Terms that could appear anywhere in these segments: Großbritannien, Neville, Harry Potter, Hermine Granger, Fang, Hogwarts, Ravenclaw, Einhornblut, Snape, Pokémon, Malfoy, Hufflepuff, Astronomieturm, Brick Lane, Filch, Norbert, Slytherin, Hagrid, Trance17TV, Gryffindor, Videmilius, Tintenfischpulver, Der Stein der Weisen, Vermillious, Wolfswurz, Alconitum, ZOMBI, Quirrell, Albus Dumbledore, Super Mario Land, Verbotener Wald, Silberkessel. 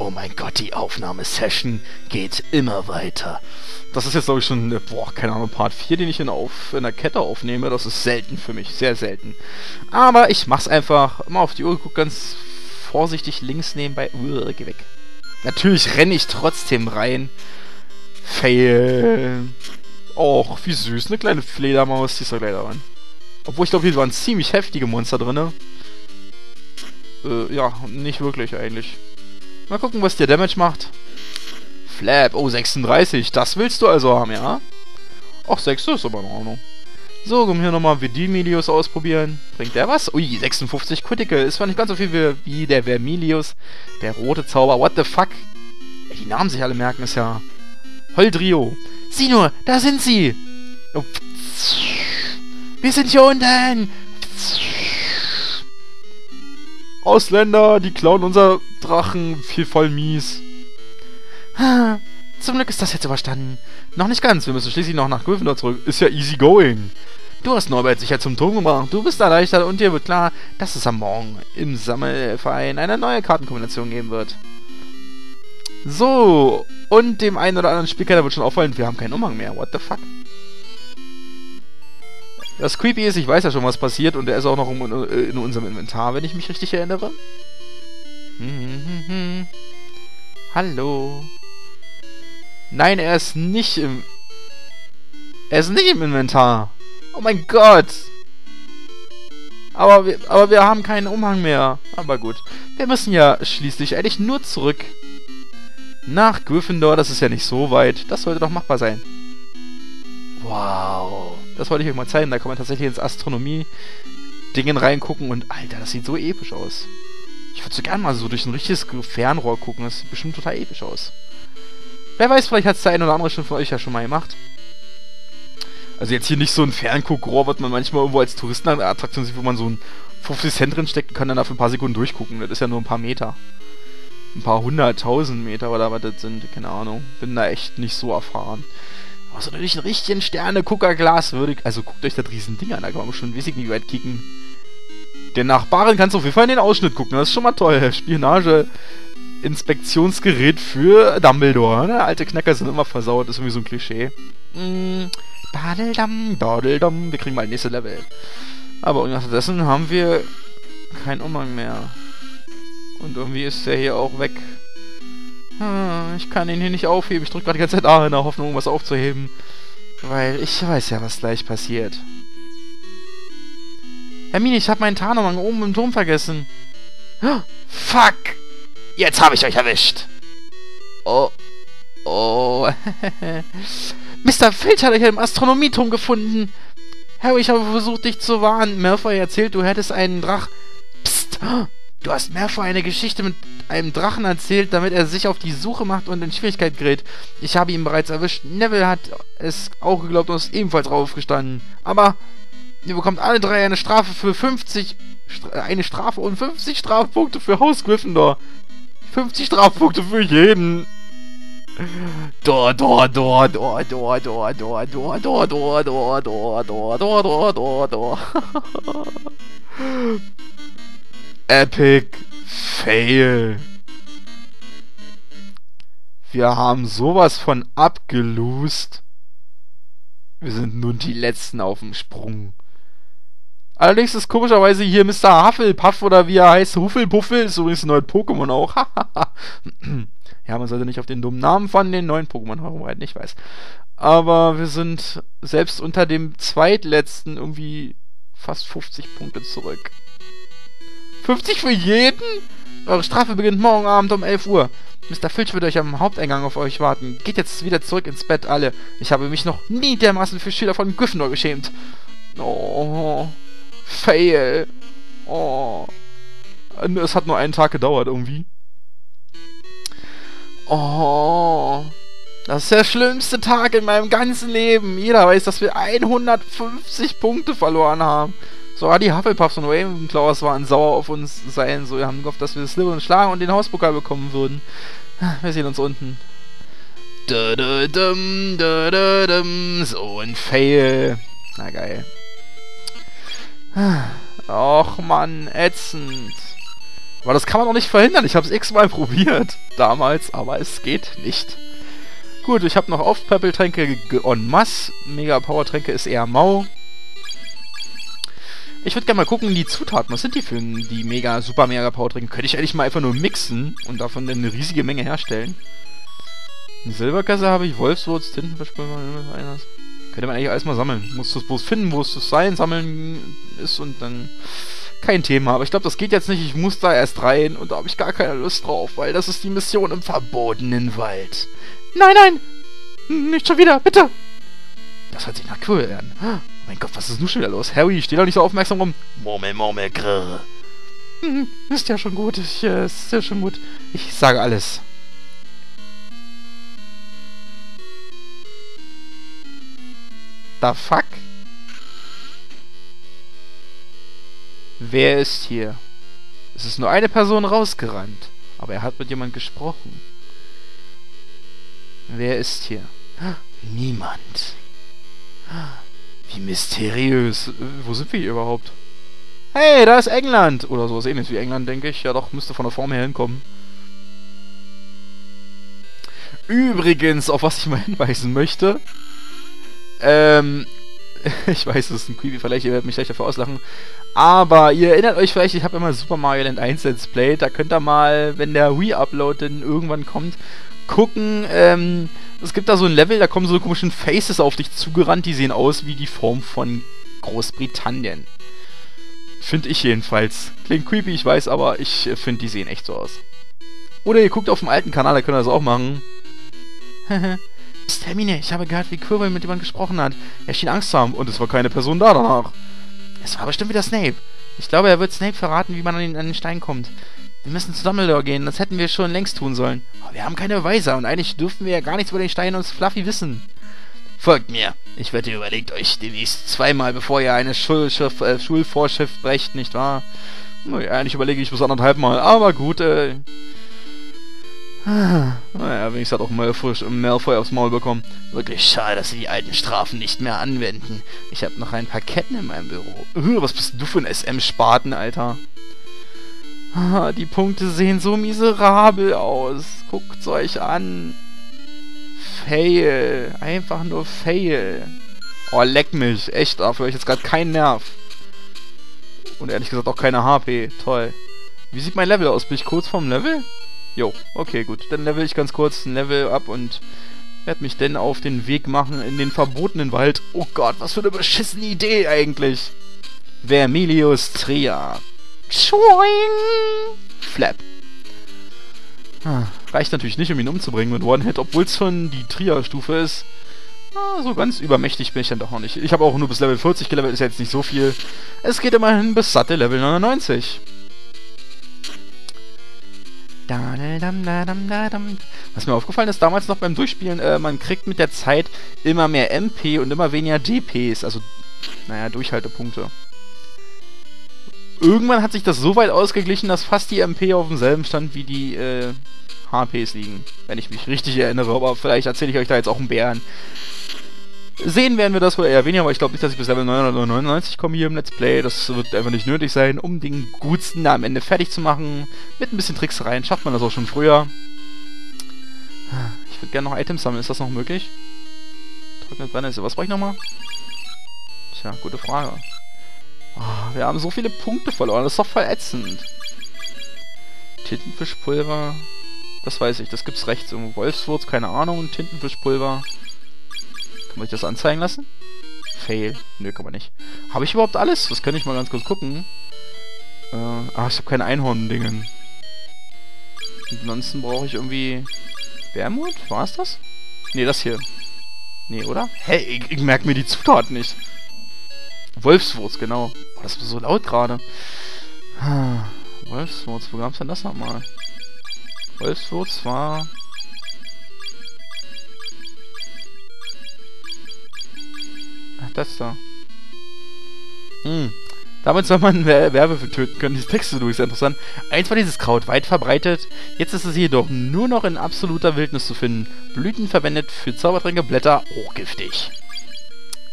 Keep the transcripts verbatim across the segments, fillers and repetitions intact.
Oh mein Gott, die Aufnahmesession geht immer weiter. Das ist jetzt, glaube ich, schon, boah, keine Ahnung, Part vier, den ich in, auf, in der Kette aufnehme. Das ist selten für mich, sehr selten. Aber ich mach's einfach immer auf die Uhr, guck ganz vorsichtig links nebenbei. Uah, geh weg. Natürlich renne ich trotzdem rein. Fail. Och, wie süß, eine kleine Fledermaus, die ist doch gleich daran. Obwohl, ich glaube, hier waren ziemlich heftige Monster drin. Äh, ja, nicht wirklich eigentlich. Mal gucken, was der Damage macht. Flap, oh, sechsunddreißig. Das willst du also haben, ja? Ach, sechs ist aber in Ordnung. So, um hier nochmal Videmilius ausprobieren. Bringt der was? Ui, sechsundfünfzig Critical. Ist zwar nicht ganz so viel wie der Vermillious. Der rote Zauber. What the fuck? Die Namen sich alle merken, ist ja... Holdrio. Sieh nur, da sind sie! Oh. Wir sind hier unten! Ausländer, die klauen unser Drachen. Viel voll mies. Ha, zum Glück ist das jetzt überstanden. Noch nicht ganz, wir müssen schließlich noch nach Gryffindor zurück. Ist ja easy going. Du hast Norbert sicher zum Turm gebracht. Du bist erleichtert und dir wird klar, dass es am Morgen im Sammelverein eine neue Kartenkombination geben wird. So, und dem einen oder anderen Spielkleiner wird schon auffallen, wir haben keinen Umhang mehr. What the fuck? Das Creepy ist, ich weiß ja schon, was passiert, und der ist auch noch in, in unserem Inventar, wenn ich mich richtig erinnere. Hm, hm, hm. Hallo. Nein, er ist nicht im... Er ist nicht im Inventar. Oh mein Gott. Aber wir, aber wir haben keinen Umhang mehr. Aber gut. Wir müssen ja schließlich eigentlich nur zurück nach Gryffindor. Das ist ja nicht so weit. Das sollte doch machbar sein. Wow. Das wollte ich euch mal zeigen. Da kann man tatsächlich ins Astronomie-Dingen reingucken. Und Alter, das sieht so episch aus. Ich würde so gerne mal so durch ein richtiges Fernrohr gucken. Das sieht bestimmt total episch aus. Wer weiß, vielleicht hat es der ein oder andere schon von euch ja schon mal gemacht. Also jetzt hier nicht so ein Fernguckrohr, was man manchmal irgendwo als Touristenattraktion sieht, wo man so einen fünfzig Cent drin steckt und kann dann dafür ein paar Sekunden durchgucken. Das ist ja nur ein paar Meter. Ein paar hunderttausend Meter oder was das sind. Keine Ahnung. Bin da echt nicht so erfahren. Aber so natürlich einen richtigen Sterne-Guckerglas würde ich... Also guckt euch das Riesending an, da kann man schon wesentlich nicht weit kicken. Den Nachbarn kannst du auf jeden Fall in den Ausschnitt gucken, das ist schon mal toll. Spionage-Inspektionsgerät für Dumbledore, ne? Alte Knacker sind immer versaut, das ist irgendwie so ein Klischee. Mm, Dadeldam, Dadeldam, wir kriegen mal das nächste Level. Aber unterdessen haben wir keinen Umhang mehr. Und irgendwie ist der hier auch weg. Ich kann ihn hier nicht aufheben. Ich drücke gerade die ganze Zeit A in der Hoffnung, um was aufzuheben. Weil ich weiß ja, was gleich passiert. Hermine, ich habe meinen Tarnumhang oben im Turm vergessen. Fuck! Jetzt habe ich euch erwischt! Oh. Oh. Mister Filch hat euch im Astronomieturm gefunden. Harry, ich habe versucht, dich zu warnen. Malfoy erzählt, du hättest einen Drach... Psst! Du hast Malfoy eine Geschichte mit einem Drachen erzählt, damit er sich auf die Suche macht und in Schwierigkeit gerät. Ich habe ihn bereits erwischt. Neville hat es auch geglaubt und ist ebenfalls draufgestanden. Aber ihr bekommt alle drei eine Strafe für fünfzig... Stra eine Strafe und fünfzig Strafpunkte für Haus Gryffindor. fünfzig Strafpunkte für jeden. Dor, dor, dor, dor, dor, dor, dor, dor, dor, dor, dor, dor, dor, dor, dor, dor. Epic Fail. Wir haben sowas von abgeloost. Wir sind nun die Letzten auf dem Sprung. Allerdings ist komischerweise hier Mister Hufflepuff oder wie er heißt, Hufflepuffel, ist übrigens ein neues Pokémon auch. Ja, man sollte nicht auf den dummen Namen von den neuen Pokémon herumreiten, ich weiß. Aber wir sind selbst unter dem Zweitletzten irgendwie fast fünfzig Punkte zurück. fünfzig für jeden? Eure Strafe beginnt morgen Abend um elf Uhr. Mister Filch wird euch am Haupteingang auf euch warten. Geht jetzt wieder zurück ins Bett, alle. Ich habe mich noch nie dermaßen für Schüler von Gryffindor geschämt. Oh, fail. Oh. Es hat nur einen Tag gedauert, irgendwie. Oh. Das ist der schlimmste Tag in meinem ganzen Leben. Jeder weiß, dass wir hundertfünfzig Punkte verloren haben. So, die Hufflepuffs und Ravenclaws waren sauer auf uns sein. So, wir haben gehofft, dass wir das Slytherin schlagen und den Hauspokal bekommen würden. Wir sehen uns unten. Da, da, dum, da, da, dum. So ein Fail. Na geil. Och Mann, ätzend. Weil das kann man auch nicht verhindern. Ich habe es x-mal probiert damals, aber es geht nicht. Gut, ich habe noch Aufpäppeltränke en masse. Mega-Power-Tränke ist eher mau. Ich würde gerne mal gucken, die Zutaten. Was sind die für die mega, super mega Power-Tränke? Könnte ich eigentlich mal einfach nur mixen und davon eine riesige Menge herstellen. Eine Silberkessel habe ich, Wolfswurz, Tintenfischpulver, irgendwas. Könnte man eigentlich alles mal sammeln. Musst du es bloß finden, wo es das sein, sammeln ist und dann... Kein Thema, aber ich glaube, das geht jetzt nicht. Ich muss da erst rein und da habe ich gar keine Lust drauf, weil das ist die Mission im verbotenen Wald. Nein, nein! Nicht schon wieder, bitte! Das hört sich nach Quirrell an. Oh mein Gott, was ist nun schon wieder los? Harry, steh doch nicht so aufmerksam rum. Murmel, murmel, Quirrell. Hm, ist ja schon gut, ich, äh, ist ja schon gut. Ich sage alles. The fuck? Wer ist hier? Es ist nur eine Person rausgerannt, aber er hat mit jemand gesprochen. Wer ist hier? Niemand. Wie mysteriös. Wo sind wir hier überhaupt? Hey, da ist England! Oder sowas ähnliches wie England, denke ich. Ja doch, müsste von der Form her hinkommen. Übrigens, auf was ich mal hinweisen möchte... Ähm... Ich weiß, das ist ein Creepy, vielleicht ihr werdet mich gleich dafür auslachen. Aber ihr erinnert euch vielleicht, ich habe immer Super Mario Land eins Let's Play. Da könnt ihr mal, wenn der Re-Upload denn irgendwann kommt, gucken. Ähm, es gibt da so ein Level, da kommen so komischen Faces auf dich zugerannt, die sehen aus wie die Form von Großbritannien. Finde ich jedenfalls. Klingt creepy, ich weiß, aber ich finde, die sehen echt so aus. Oder ihr guckt auf dem alten Kanal, da könnt ihr das auch machen. Hermine, ich habe gehört, wie Quirrell mit jemandem gesprochen hat. Er schien Angst zu haben und es war keine Person da danach. Es war bestimmt wieder Snape. Ich glaube, er wird Snape verraten, wie man an den, an den Stein kommt. Wir müssen zu Dumbledore gehen, das hätten wir schon längst tun sollen. Aber wir haben keine Weiser und eigentlich dürfen wir ja gar nichts über den Stein und Fluffy wissen. Folgt mir. Ich wette, ihr überlegt euch demnächst zweimal, bevor ihr eine Schul äh, Schulvorschrift brecht, nicht wahr? Naja, eigentlich überlege ich bis anderthalb Mal, aber gut, äh... Naja, wenigstens hat auch Malfoy aufs Maul bekommen. Wirklich schade, dass sie die alten Strafen nicht mehr anwenden. Ich habe noch ein paar Ketten in meinem Büro. Öh, was bist du für ein S M-Spaten, Alter? Ah, die Punkte sehen so miserabel aus. Guckt's euch an. Fail. Einfach nur Fail. Oh, leck mich. Echt, dafür habe ich jetzt gerade keinen Nerv. Und ehrlich gesagt auch keine H P. Toll. Wie sieht mein Level aus? Bin ich kurz vorm Level? Jo, okay, gut. Dann level ich ganz kurz ein Level ab und werde mich dann auf den Weg machen in den verbotenen Wald. Oh Gott, was für eine beschissene Idee eigentlich. Vermillious Tria. Tschüing. Flap. Ah, reicht natürlich nicht, um ihn umzubringen mit One-Hit, obwohl es schon die Tria-Stufe ist. Ah, so ganz übermächtig bin ich dann doch noch nicht. Ich habe auch nur bis Level vierzig gelevelt, ist jetzt nicht so viel. Es geht immerhin bis satte Level neunundneunzig. Was mir aufgefallen ist, damals noch beim Durchspielen, äh, man kriegt mit der Zeit immer mehr M P und immer weniger D Ps, also, naja, Durchhaltepunkte. Irgendwann hat sich das so weit ausgeglichen, dass fast die M P auf demselben Stand wie die, äh, H Ps liegen, wenn ich mich richtig erinnere, aber vielleicht erzähle ich euch da jetzt auch einen Bären. Sehen werden wir das wohl eher weniger, aber ich glaube nicht, dass ich bis Level neunhundertneunundneunzig komme hier im Let's Play. Das wird einfach nicht nötig sein, um den Gutsten da am Ende fertig zu machen. Mit ein bisschen Tricks rein, schafft man das auch schon früher. Ich würde gerne noch Items sammeln, ist das noch möglich? Trocknet Brennnessel, was brauche ich nochmal? Tja, gute Frage. Oh, wir haben so viele Punkte verloren, das ist doch voll ätzend. Tintenfischpulver, das weiß ich, das gibt's rechts irgendwo. Wolfswurz, keine Ahnung, Tintenfischpulver... Kann ich das anzeigen lassen? Fail. Nö, kann man nicht. Habe ich überhaupt alles? Das kann ich mal ganz kurz gucken. Äh, ah, ich habe keine Einhorn-Dingen. Ansonsten brauche ich irgendwie... Wermut? War es das? Ne, das hier. Ne, oder? Hey, ich, ich merke mir die Zutat nicht. Wolfswurz, genau. Oh, das war so laut gerade. Wolfswurz, wo gab es denn das nochmal? Wolfswurz war... Ach, das da. Hm. Damit soll man Werbe für töten können. Diese Texte durch, sehr interessant. Einst war dieses Kraut weit verbreitet. Jetzt ist es jedoch nur noch in absoluter Wildnis zu finden. Blüten verwendet für Zaubertränke, Blätter hochgiftig.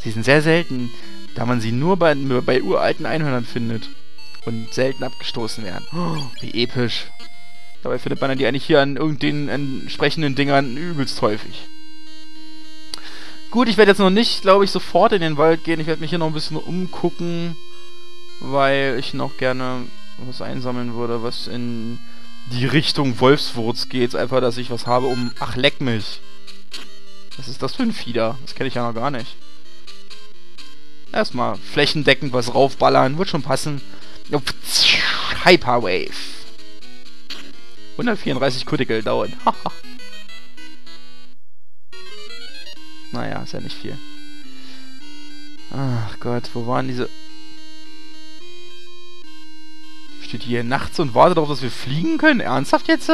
Sie sind sehr selten, da man sie nur bei, bei uralten Einhörnern findet. und selten abgestoßen werden. Oh, wie episch. Dabei findet man die eigentlich hier an irgendeinen entsprechenden Dingern übelst häufig. Gut, ich werde jetzt noch nicht, glaube ich, sofort in den Wald gehen. Ich werde mich hier noch ein bisschen umgucken, weil ich noch gerne was einsammeln würde, was in die Richtung Wolfswurz geht. Einfach, dass ich was habe, um... Ach, leck mich! Was ist das für ein Fieder? Das kenne ich ja noch gar nicht. Erstmal flächendeckend was raufballern. Wird schon passen. Hyperwave. hundertvierunddreißig Critical dauern. Haha. Naja, ist ja nicht viel. Ach Gott, wo waren diese... Steht hier nachts und wartet darauf, dass wir fliegen können? Ernsthaft jetzt?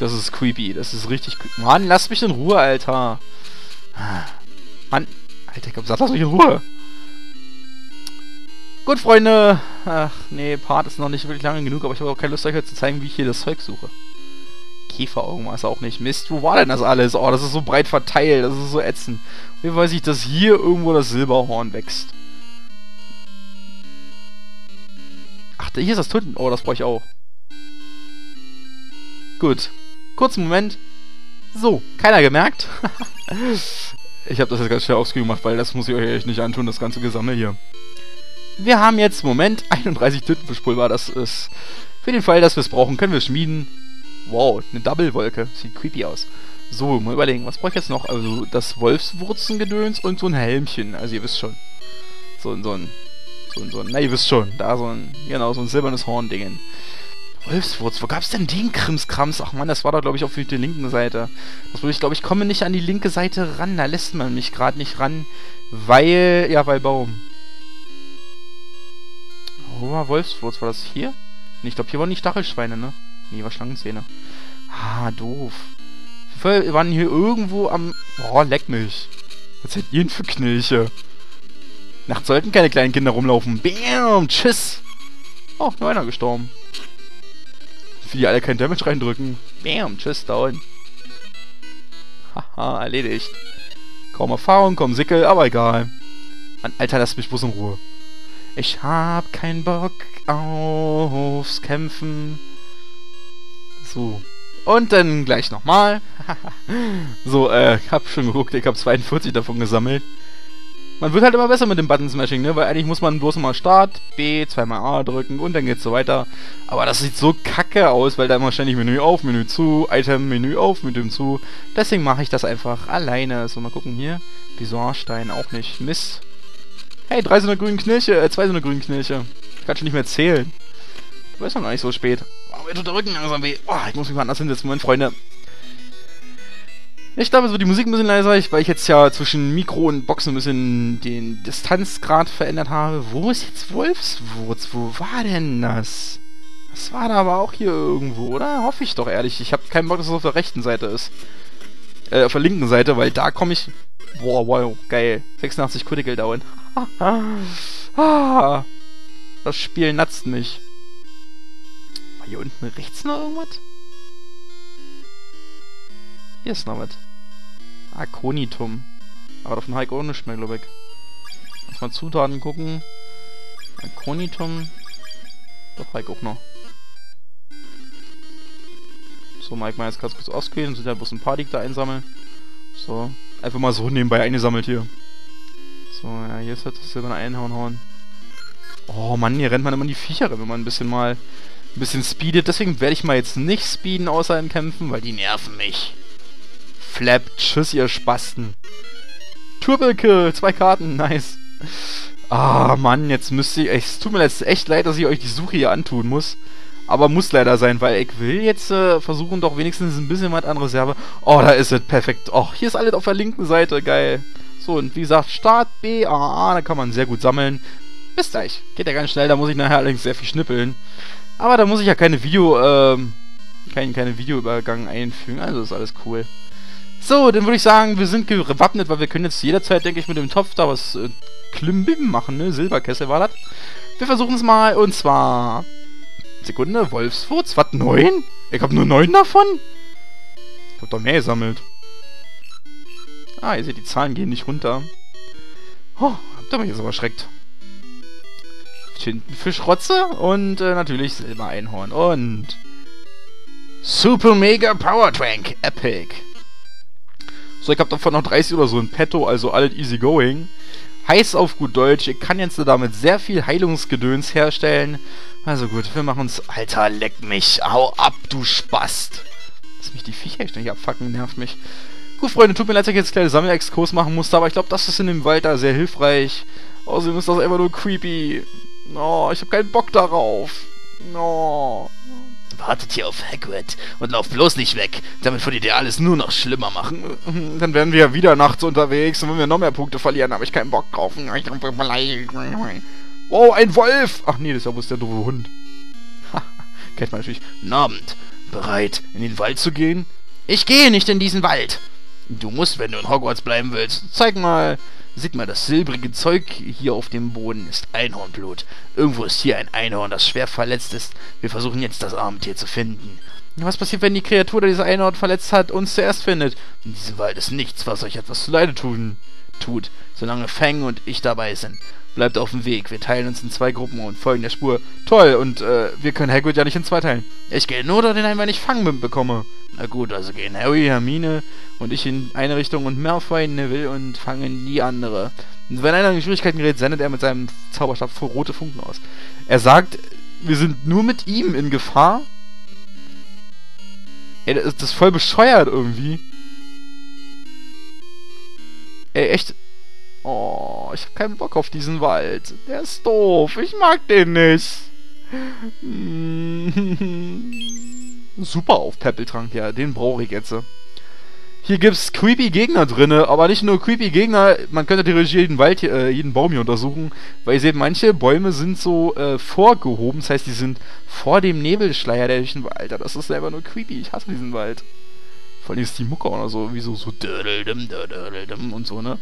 Das ist creepy. Das ist richtig... Mann, lass mich in Ruhe, Alter. Mann. Alter, komm, lass mich in Ruhe. Gut, Freunde. Ach, nee, Part ist noch nicht wirklich lange genug, aber ich habe auch keine Lust, euch zu zeigen, wie ich hier das Zeug suche. Käferaugen war es auch nicht. Mist, wo war denn das alles? Oh, das ist so breit verteilt. Das ist so ätzend. Wie weiß ich, dass hier irgendwo das Silberhorn wächst? Ach, hier ist das Tinten. Oh, das brauche ich auch. Gut. Kurzen Moment. So, keiner gemerkt. Ich habe das jetzt ganz schnell aufs Spiel gemacht, weil das muss ich euch echt nicht antun, das ganze Gesammel hier. Wir haben jetzt, Moment, einunddreißig Tintenfischpulver. Das ist für den Fall, dass wir es brauchen, können wir schmieden. Wow, eine Double-Wolke. Sieht creepy aus. So, mal überlegen, was brauche ich jetzt noch? Also das Wolfswurzengedöns und so ein Helmchen. Also ihr wisst schon. So ein, so ein, so ein, so ein, na ihr wisst schon. Da so ein, genau, so ein silbernes Horn-Dingen. Wolfswurz, wo gab's denn den Krimskrams? Ach man, das war da glaube ich auf der linken Seite. Das würde ich glaube ich komme nicht an die linke Seite ran. Da lässt man mich gerade nicht ran, weil ja weil Baum. Wo war Wolfswurz? War das hier? Nee, ich glaube hier waren die Stachelschweine, ne? Nee, war Schlangenzähne. Ah, doof. Wir waren hier irgendwo am... Oh, leck mich. Was seid ihr denn für Knilche? Nachts sollten keine kleinen Kinder rumlaufen. Bam, tschüss. Oh, nur einer gestorben. Für die alle keinen Damage reindrücken. Bam, tschüss, down. Haha, erledigt. Kaum Erfahrung, kaum Sickel, aber egal. Mann, Alter, lass mich bloß in Ruhe. Ich hab keinen Bock aufs Kämpfen. So. Und dann gleich nochmal. So, äh, hab schon geguckt, ich hab zweiundvierzig davon gesammelt. Man wird halt immer besser mit dem Button-Smashing, ne? Weil eigentlich muss man bloß nochmal Start, B, zweimal A drücken und dann geht's so weiter. Aber das sieht so kacke aus, weil da immer ständig Menü auf, Menü zu, Item, Menü auf, Menü zu. Deswegen mache ich das einfach alleine. So, mal gucken hier. Visorstein auch nicht. Mist. Hey, drei so eine grünen Knilche, äh, zwei so eine grünen Knilche. Ich kann schon nicht mehr zählen. Du bist noch nicht so spät. Oh, mir tut der Rücken langsam weh. Oh, ich muss mich mal anders hinsetzen. Moment, Freunde. Ich glaube, es wird die Musik ein bisschen leiser, weil ich jetzt ja zwischen Mikro und Boxen ein bisschen den Distanzgrad verändert habe. Wo ist jetzt Wolfswurz? Wo war denn das? Das war da aber auch hier irgendwo, oder? Hoffe ich doch ehrlich. Ich habe keinen Bock, dass es auf der rechten Seite ist. Äh, auf der linken Seite, weil da komme ich... Boah, wow, geil. sechsundachtzig Critical Down. Das Spiel natzt mich. War hier unten rechts noch irgendwas? Hier ist noch was. Alconitum. Aber davon habe ich auch nicht mehr, glaube ich. Lass mal Zutaten gucken. Alconitum. Doch, habe ich auch noch. So, Mike, mal jetzt ganz kurz ausquälen und sind ja bloß ein paar, die ich da einsammeln. So. Einfach mal so nebenbei eingesammelt hier. So, ja, hier ist halt das silberne Einhornhorn. Oh Mann, hier rennt man immer in die Viecher, wenn man ein bisschen mal ein bisschen speedet. Deswegen werde ich mal jetzt nicht speeden außer in Kämpfen, weil die nerven mich. Flap, tschüss, ihr Spasten. Triple-Kill, zwei Karten, nice. Ah, Mann, jetzt müsste ich... Es tut mir jetzt echt leid, dass ich euch die Suche hier antun muss. Aber muss leider sein, weil ich will jetzt äh, versuchen, doch wenigstens ein bisschen was an Reserve... Oh, da ist es, perfekt. Oh, hier ist alles auf der linken Seite, geil. So, und wie gesagt, Start, B, A, A, da kann man sehr gut sammeln. Bis gleich. Geht ja ganz schnell, da muss ich nachher allerdings sehr viel schnippeln. Aber da muss ich ja keine Video, ähm... Keinen keine Videoübergang einfügen, also ist alles cool. So, dann würde ich sagen, wir sind gewappnet, weil wir können jetzt jederzeit, denke ich, mit dem Topf da was äh, Klimbim machen, ne? Silberkessel war das. Wir versuchen es mal, und zwar... Sekunde, Wolfswurz, was, neun? Ich hab nur neun davon? Ich hab doch mehr gesammelt. Ah, ihr seht, die Zahlen gehen nicht runter. Oh, habt ihr mich jetzt aber erschreckt. Tintenfischrotze und äh, natürlich Silbereinhorn und Super Mega Power Tank Epic. So, ich habe davon noch dreißig oder so in petto, also alles easy going. Heißt auf gut Deutsch, ich kann jetzt damit sehr viel Heilungsgedöns herstellen. Also gut, wir machen uns... Alter, leck mich, hau ab, du Spast. Lass mich die Viecher ständig abfacken, nervt mich. Gut, Freunde, tut mir leid, dass ich jetzt kleine Sammelexkurs machen musste, aber ich glaube, das ist in dem Wald da sehr hilfreich. Außerdem ist das einfach nur creepy. Oh, ich habe keinen Bock darauf. Oh. Wartet hier auf Hagrid und lauft bloß nicht weg. Damit würdet ihr alles nur noch schlimmer machen. Dann werden wir ja wieder nachts unterwegs und wenn wir noch mehr Punkte verlieren, habe ich keinen Bock drauf. Oh, ein Wolf! Ach nee, das ist ja bloß der doofe Hund. Kennt man natürlich. Norbert, bereit, in den Wald zu gehen? Ich gehe nicht in diesen Wald! Du musst, wenn du in Hogwarts bleiben willst. Zeig mal. Seht mal, das silbrige Zeug hier auf dem Boden ist Einhornblut. Irgendwo ist hier ein Einhorn, das schwer verletzt ist. Wir versuchen jetzt, das arme Tier zu finden. Was passiert, wenn die Kreatur, die dieses Einhorn verletzt hat, uns zuerst findet? In diesem Wald ist nichts, was euch etwas zu Leide tun tut, solange Fang und ich dabei sind. Bleibt auf dem Weg. Wir teilen uns in zwei Gruppen und folgen der Spur. Toll, und äh, wir können Hagrid ja nicht in zwei teilen. Ich gehe nur dorthin ein, wenn ich Fang bekomme. Na gut, also gehen Harry, Hermine und ich in eine Richtung und Malfoy, Neville und Fang in die andere. Und wenn einer in Schwierigkeiten gerät, sendet er mit seinem Zauberstab rote Funken aus. Er sagt, wir sind nur mit ihm in Gefahr. Ey, das ist voll bescheuert irgendwie. Ey, echt... Oh, ich hab keinen Bock auf diesen Wald. Der ist doof. Ich mag den nicht. Super auf Peppeltrank, ja. Den brauche ich jetzt. Hier gibt's creepy Gegner drinne, aber nicht nur creepy Gegner. Man könnte theoretisch jeden Wald, hier, äh, jeden Baum hier untersuchen, weil ihr seht, manche Bäume sind so äh, vorgehoben. Das heißt, die sind vor dem Nebelschleier der durch den Wald. Alter, das ist selber nur creepy. Ich hasse diesen Wald. Vor allem ist die Mucke auch noch so, wie so so und so, ne?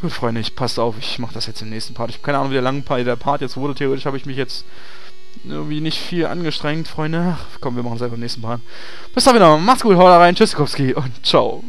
Gut, Freunde, ich passe auf, ich mache das jetzt im nächsten Part. Ich habe keine Ahnung, wie der lange Part, der Part jetzt wurde. Theoretisch habe ich mich jetzt irgendwie nicht viel angestrengt, Freunde. Komm, wir machen es einfach im nächsten Part. Bis dann wieder. Macht's gut, haut rein. Tschüss, Kowski und ciao.